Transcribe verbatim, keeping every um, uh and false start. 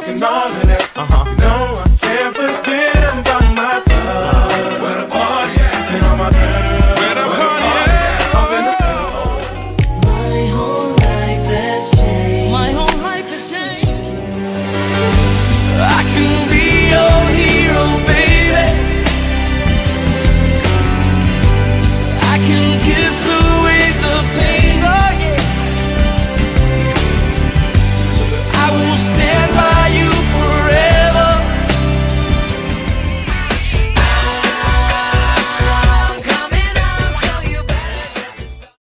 talking all in.